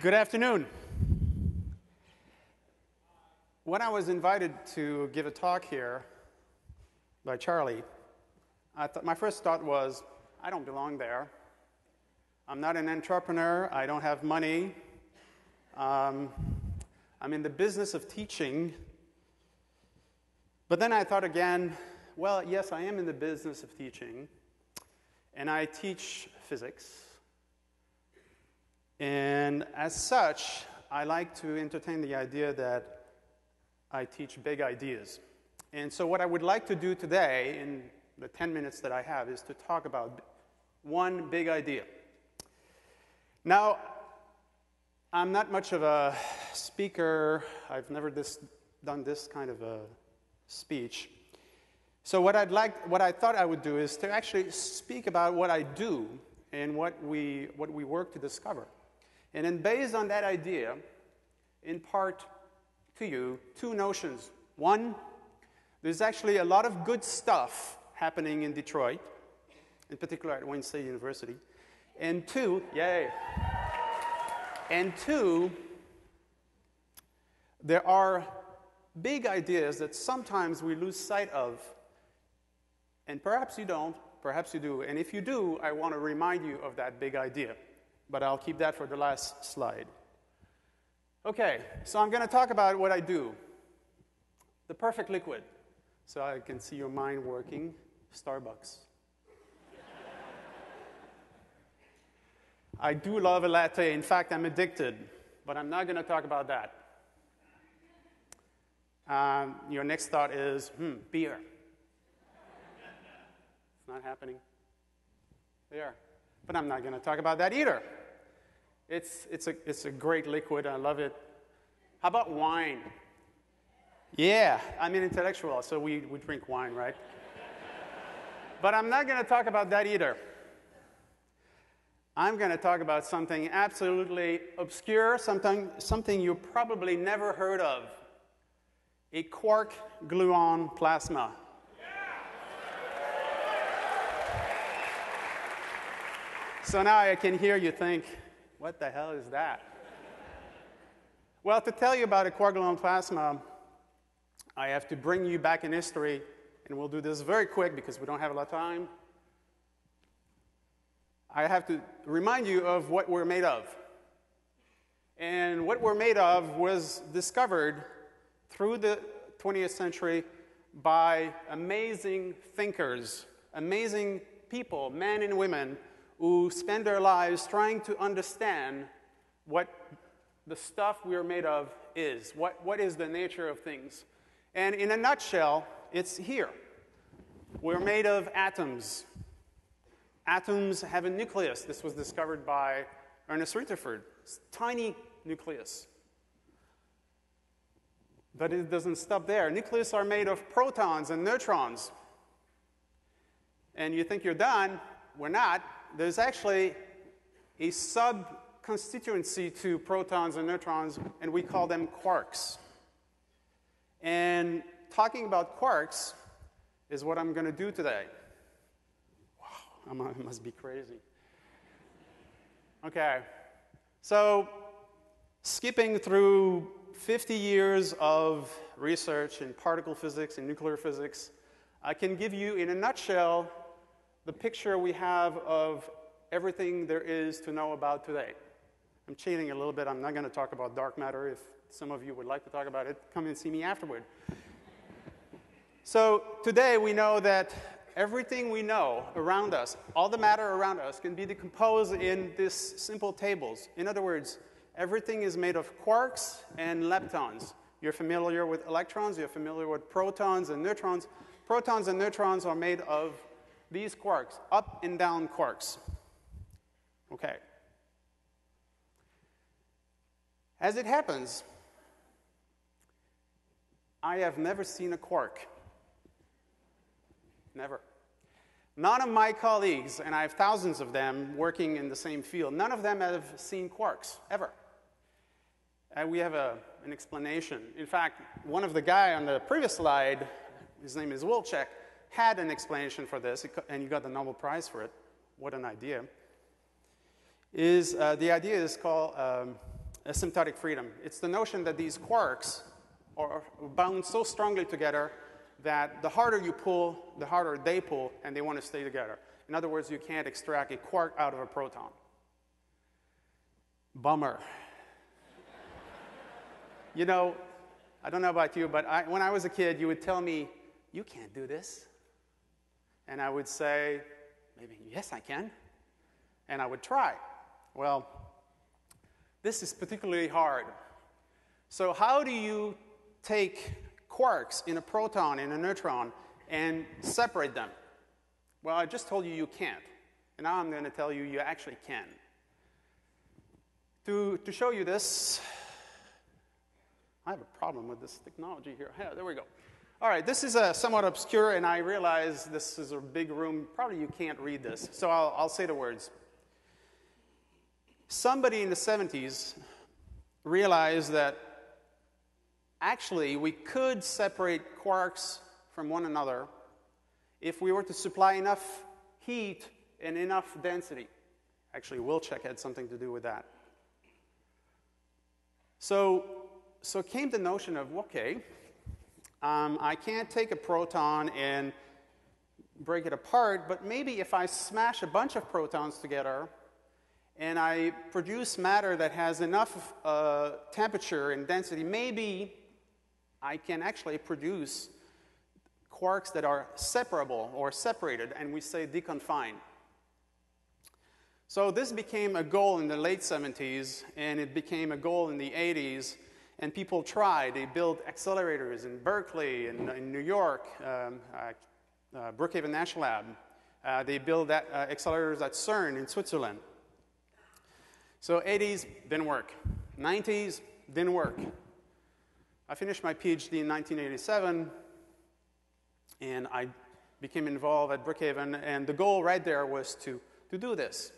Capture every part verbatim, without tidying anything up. Good afternoon. When I was invited to give a talk here by Charlie, I th my first thought was, I don't belong there. I'm not an entrepreneur. I don't have money. Um, I'm in the business of teaching. But then I thought again, well, yes, I am in the business of teaching, and I teach physics. And as such, I like to entertain the idea that I teach big ideas. And so what I would like to do today, in the ten minutes that I have, is to talk about one big idea. Now, I'm not much of a speaker. I've never this, done this kind of a speech. So what I'd like, what I thought I would do is to actually speak about what I do and what we, what we work to discover. And then based on that idea, impart to you two notions. One, there's actually a lot of good stuff happening in Detroit, in particular at Wayne State University. And two, yay. And two, there are big ideas that sometimes we lose sight of. And perhaps you don't, perhaps you do. And if you do, I want to remind you of that big idea. But I'll keep that for the last slide. Okay, so I'm going to talk about what I do. The perfect liquid. So I can see your mind working. Starbucks. I do love a latte. In fact, I'm addicted. But I'm not going to talk about that. Um, your next thought is, hmm, beer. It's not happening. There. But I'm not going to talk about that either. It's, it's, a, it's a great liquid. I love it. How about wine? Yeah, I'm an intellectual, so we, we drink wine, right? But I'm not going to talk about that either. I'm going to talk about something absolutely obscure, something, something you probably never heard of, a quark gluon plasma. So now I can hear you think, what the hell is that? Well, to tell you about a quark gluon plasma, I have to bring you back in history, and we'll do this very quick because we don't have a lot of time. I have to remind you of what we're made of. And what we're made of was discovered through the twentieth century by amazing thinkers, amazing people, men and women, who spend their lives trying to understand what the stuff we are made of is, what, what is the nature of things. And in a nutshell, it's here. We're made of atoms. Atoms have a nucleus. This was discovered by Ernest Rutherford. It's a tiny nucleus. But it doesn't stop there. Nucleus are made of protons and neutrons. And you think you're done. We're not. There's actually a sub-constituency to protons and neutrons, and we call them quarks. And talking about quarks is what I'm going to do today. Wow, I'm, I must be crazy. Okay, so skipping through fifty years of research in particle physics and nuclear physics, I can give you, in a nutshell, the picture we have of everything there is to know about today. I'm cheating a little bit. I'm not going to talk about dark matter. If some of you would like to talk about it, come and see me afterward. So today we know that everything we know around us, all the matter around us, can be decomposed in these simple tables. In other words, everything is made of quarks and leptons. You're familiar with electrons. You're familiar with protons and neutrons. Protons and neutrons are made of these quarks, up and down quarks. Okay. As it happens, I have never seen a quark. Never. None of my colleagues, and I have thousands of them working in the same field, none of them have seen quarks, ever. And we have a, an explanation. In fact, one of the guy on the previous slide, his name is Wilczek, had an explanation for this, and you got the Nobel Prize for it. What an idea. Is, uh, the idea is called um, asymptotic freedom. It's the notion that these quarks are bound so strongly together that the harder you pull, the harder they pull, and they want to stay together. In other words, you can't extract a quark out of a proton. Bummer. You know, I don't know about you, but I, when I was a kid, you would tell me, you can't do this. And I would say, maybe, yes, I can. And I would try. Well, this is particularly hard. So how do you take quarks in a proton and a neutron and separate them? Well, I just told you you can't. And now I'm going to tell you you actually can. To, to show you this, I have a problem with this technology here. Yeah, there we go. All right, this is a somewhat obscure, and I realize this is a big room. Probably you can't read this, so I'll, I'll say the words. Somebody in the seventies realized that actually we could separate quarks from one another if we were to supply enough heat and enough density. Actually, Wilczek had something to do with that. So, so came the notion of, okay, Um, I can't take a proton and break it apart, but maybe if I smash a bunch of protons together and I produce matter that has enough uh, temperature and density, maybe I can actually produce quarks that are separable or separated, and we say deconfined. So this became a goal in the late seventies, and it became a goal in the eighties. And people tried. They built accelerators in Berkeley and in, in New York, um, uh, uh, Brookhaven National Lab. Uh, they built that, uh, accelerators at CERN in Switzerland. So eighties didn't work. nineties didn't work. I finished my PhD in nineteen eighty-seven, and I became involved at Brookhaven. And the goal right there was to, to do this.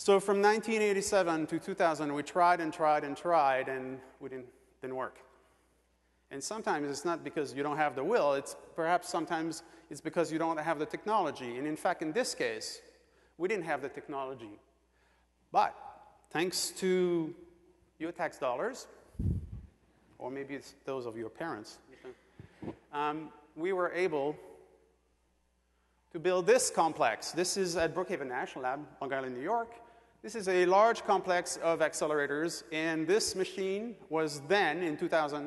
So from nineteen eighty-seven to two thousand, we tried and tried and tried, and we didn't, didn't work. And sometimes it's not because you don't have the will. It's perhaps sometimes it's because you don't have the technology. And in fact, in this case, we didn't have the technology. But thanks to your tax dollars, or maybe it's those of your parents, um, we were able to build this complex. This is at Brookhaven National Lab, Long Island, New York. This is a large complex of accelerators, and this machine was then, in two thousand,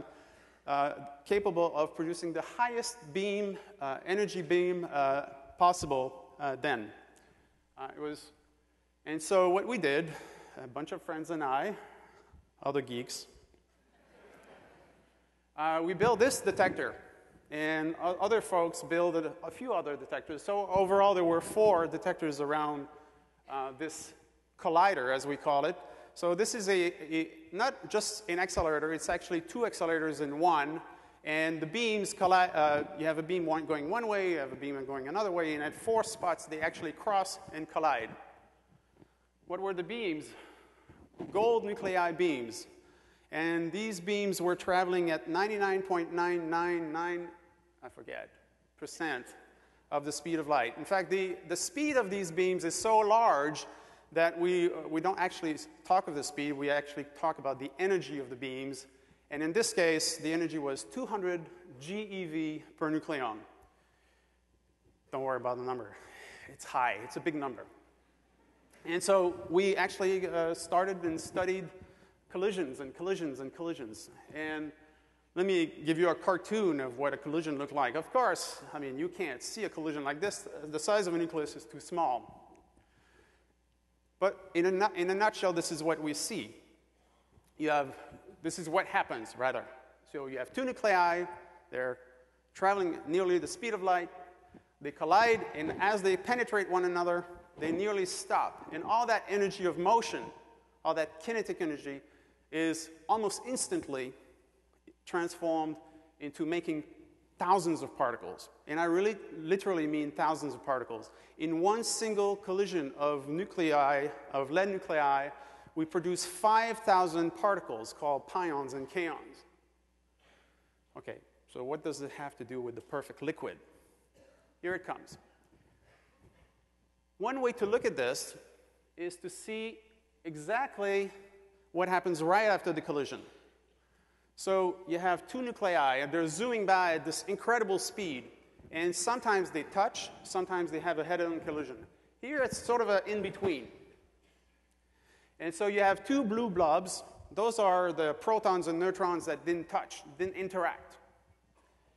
uh, capable of producing the highest beam, uh, energy beam uh, possible uh, then. Uh, it was, and so what we did, a bunch of friends and I, other geeks, uh, we built this detector, and other folks built a, a few other detectors. So overall, there were four detectors around uh, this collider, as we call it. So this is a, a, not just an accelerator, it's actually two accelerators in one, and the beams collide, uh, you have a beam one going one way, you have a beam going another way, and at four spots they actually cross and collide. What were the beams? Gold nuclei beams. And these beams were traveling at ninety-nine point nine nine nine, I forget, percent of the speed of light. In fact, the, the speed of these beams is so large that we, we don't actually talk of the speed, we actually talk about the energy of the beams. And in this case, the energy was two hundred GeV per nucleon. Don't worry about the number. It's high, it's a big number. And so we actually uh, started and studied collisions and collisions and collisions. And let me give you a cartoon of what a collision looked like. Of course, I mean, you can't see a collision like this. The size of a nucleus is too small. But in a, in a nutshell, this is what we see. You have, this is what happens, rather. So you have two nuclei. They're traveling nearly the speed of light. They collide, and as they penetrate one another, they nearly stop. And all that energy of motion, all that kinetic energy, is almost instantly transformed into making thousands of particles. And I really literally mean thousands of particles. In one single collision of nuclei, of lead nuclei, we produce five thousand particles called pions and kaons. Okay, so what does it have to do with the perfect liquid? Here it comes. One way to look at this is to see exactly what happens right after the collision. So you have two nuclei, and they're zooming by at this incredible speed. And sometimes they touch, sometimes they have a head-on collision. Here it's sort of an in-between. And so you have two blue blobs. Those are the protons and neutrons that didn't touch, didn't interact.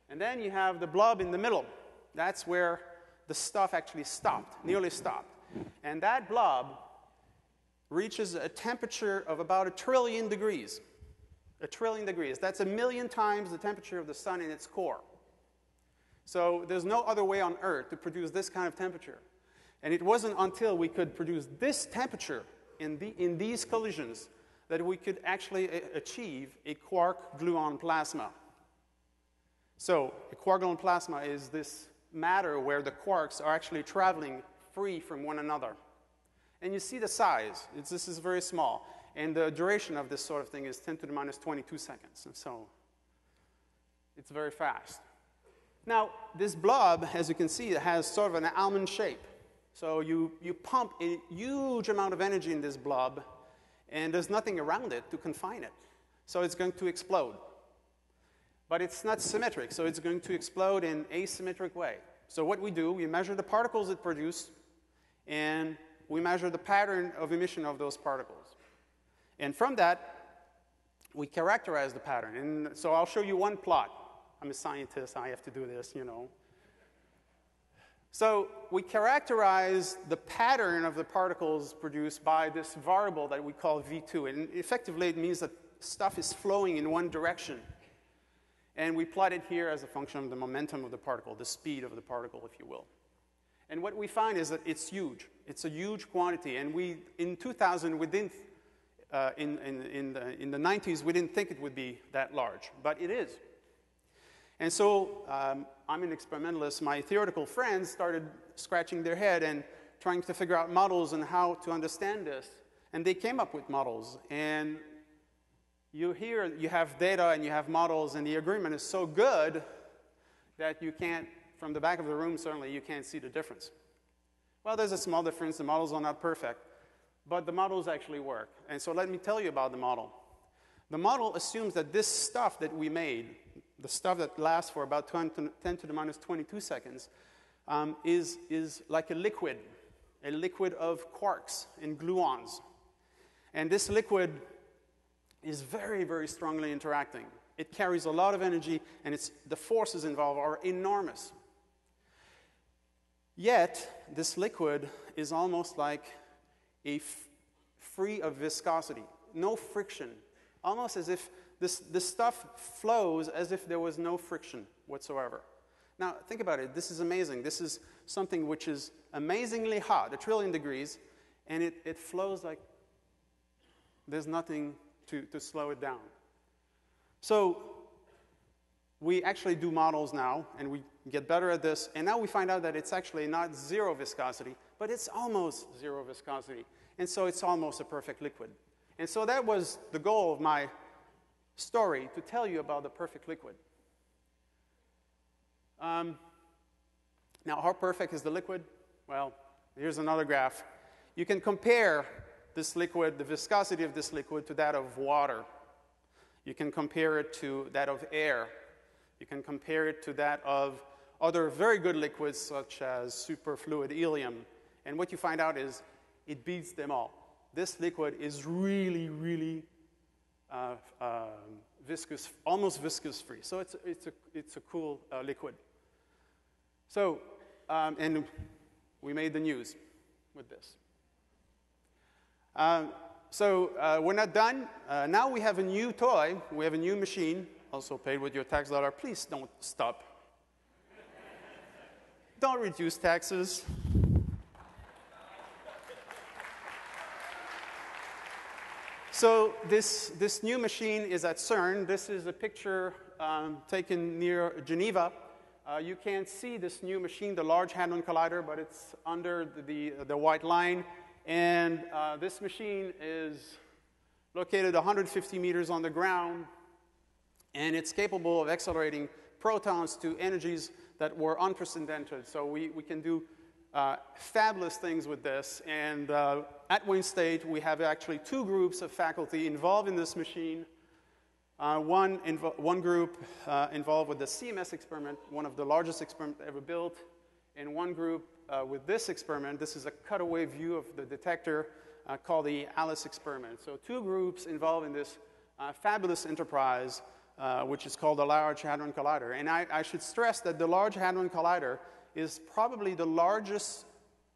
And then you have the blob in the middle. That's where the stuff actually stopped, nearly stopped. And that blob reaches a temperature of about a trillion degrees. A trillion degrees. That's a million times the temperature of the sun in its core. So there's no other way on Earth to produce this kind of temperature. And it wasn't until we could produce this temperature in, the, in these collisions that we could actually achieve a quark gluon plasma. So a quark gluon plasma is this matter where the quarks are actually traveling free from one another. And you see the size. It's, this is very small. And the duration of this sort of thing is ten to the minus twenty-two seconds. And so it's very fast. Now, this blob, as you can see, it has sort of an almond shape. So you, you pump a huge amount of energy in this blob, and there's nothing around it to confine it. So it's going to explode. But it's not symmetric, so it's going to explode in an asymmetric way. So what we do, we measure the particles it produced, and we measure the pattern of emission of those particles. And from that, we characterize the pattern. And so I'll show you one plot. I'm a scientist, I have to do this, you know. So we characterize the pattern of the particles produced by this variable that we call V two. And effectively, it means that stuff is flowing in one direction. And we plot it here as a function of the momentum of the particle, the speed of the particle, if you will. And what we find is that it's huge. It's a huge quantity. And we, in two thousand, we didn't, uh, in, in, in, the, in the nineties, we didn't think it would be that large. But it is. And so um, I'm an experimentalist. My theoretical friends started scratching their head and trying to figure out models and how to understand this. And they came up with models. And you here, you have data and you have models, and the agreement is so good that you can't, from the back of the room, certainly, you can't see the difference. Well, there's a small difference. The models are not perfect. But the models actually work. And so let me tell you about the model. The model assumes that this stuff that we made, the stuff that lasts for about ten to the minus twenty-two seconds, um, is, is like a liquid, a liquid of quarks and gluons. And this liquid is very, very strongly interacting. It carries a lot of energy, and it's, the forces involved are enormous. Yet, this liquid is almost like a f free of viscosity, no friction, almost as if This, this stuff flows as if there was no friction whatsoever. Now, think about it. This is amazing. This is something which is amazingly hot, a trillion degrees, and it, it flows like there's nothing to, to slow it down. So we actually do models now, and we get better at this, and now we find out that it's actually not zero viscosity, but it's almost zero viscosity, and so it's almost a perfect liquid. And so that was the goal of my story, to tell you about the perfect liquid. Um, now, how perfect is the liquid? Well, here's another graph. You can compare this liquid, the viscosity of this liquid, to that of water. You can compare it to that of air. You can compare it to that of other very good liquids, such as superfluid helium. And what you find out is it beats them all. This liquid is really, really Uh, uh, viscous, almost viscous-free. So it's, it's, a, it's a cool uh, liquid. So, um, and we made the news with this. Um, so uh, we're not done. Uh, now we have a new toy. We have a new machine, also paid with your tax dollar. Please don't stop. Don't reduce taxes. So this, this new machine is at CERN. This is a picture um, taken near Geneva. Uh, you can't see this new machine, the Large Hadron Collider, but it's under the, the, the white line. And uh, this machine is located one hundred fifty meters on the ground. And it's capable of accelerating protons to energies that were unprecedented. So we, we can do uh, fabulous things with this. And uh, at Wayne State, we have actually two groups of faculty involved in this machine. Uh, one, one group uh, involved with the C M S experiment, one of the largest experiments ever built, and one group uh, with this experiment. This is a cutaway view of the detector uh, called the ALICE experiment. So two groups involved in this uh, fabulous enterprise, uh, which is called the Large Hadron Collider. And I, I should stress that the Large Hadron Collider is probably the largest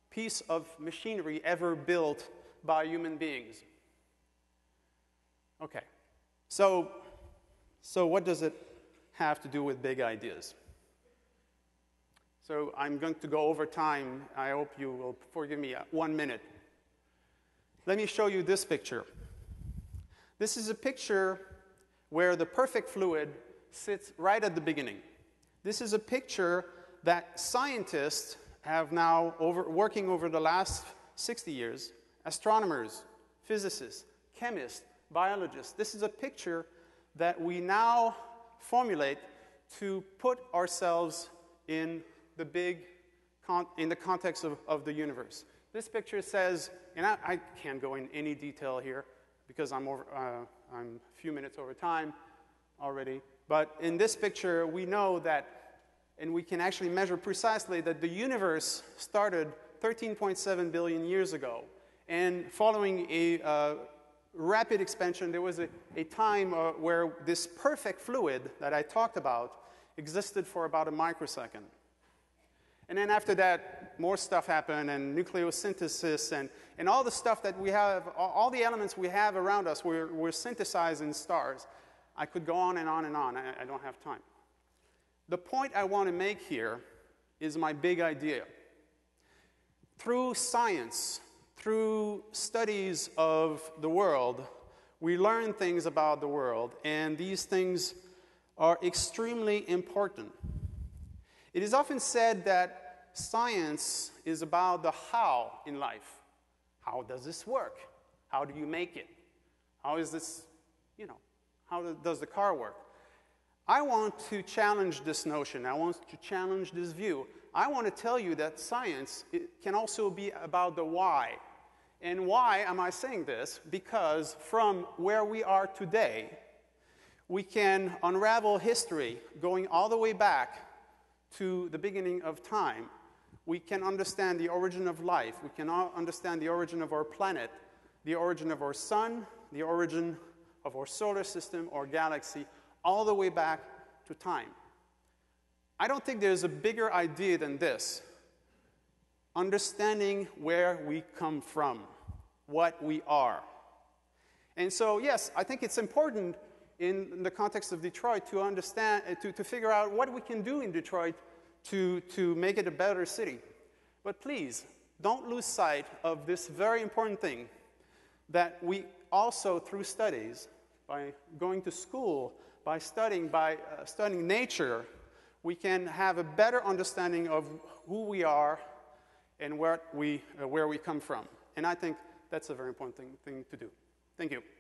piece of machinery ever built by human beings. Okay, so, so what does it have to do with big ideas? So I'm going to go over time. I hope you will forgive me. One minute. Let me show you this picture. This is a picture where the perfect fluid sits right at the beginning. This is a picture that scientists have now over, working over the last sixty years, astronomers, physicists, chemists, biologists. This is a picture that we now formulate to put ourselves in the big, con in the context of, of the universe. This picture says, and I, I can't go in any detail here because I'm, over, uh, I'm a few minutes over time already, but in this picture we know that, and we can actually measure precisely, that the universe started thirteen point seven billion years ago. And following a uh, rapid expansion, there was a, a time uh, where this perfect fluid that I talked about existed for about a microsecond. And then after that, more stuff happened, and nucleosynthesis, and, and all the stuff that we have, all the elements we have around us were, were synthesized in stars. I could go on and on and on. I, I don't have time. The point I want to make here is my big idea. Through science, through studies of the world, we learn things about the world, and these things are extremely important. It is often said that science is about the how in life. How does this work? How do you make it? How is this, you know, how does the car work? I want to challenge this notion. I want to challenge this view. I want to tell you that science can also be about the why. And why am I saying this? Because from where we are today, we can unravel history going all the way back to the beginning of time. We can understand the origin of life. We can understand the origin of our planet, the origin of our sun, the origin of our solar system or galaxy, all the way back to time. I don't think there's a bigger idea than this. Understanding where we come from, what we are. And so, yes, I think it's important in the context of Detroit to understand, to, to figure out what we can do in Detroit to, to make it a better city. But please, don't lose sight of this very important thing that we also, through studies, by going to school, By studying, by uh, studying nature, we can have a better understanding of who we are and where we, uh, where we come from. And I think that's a very important thing, thing to do. Thank you.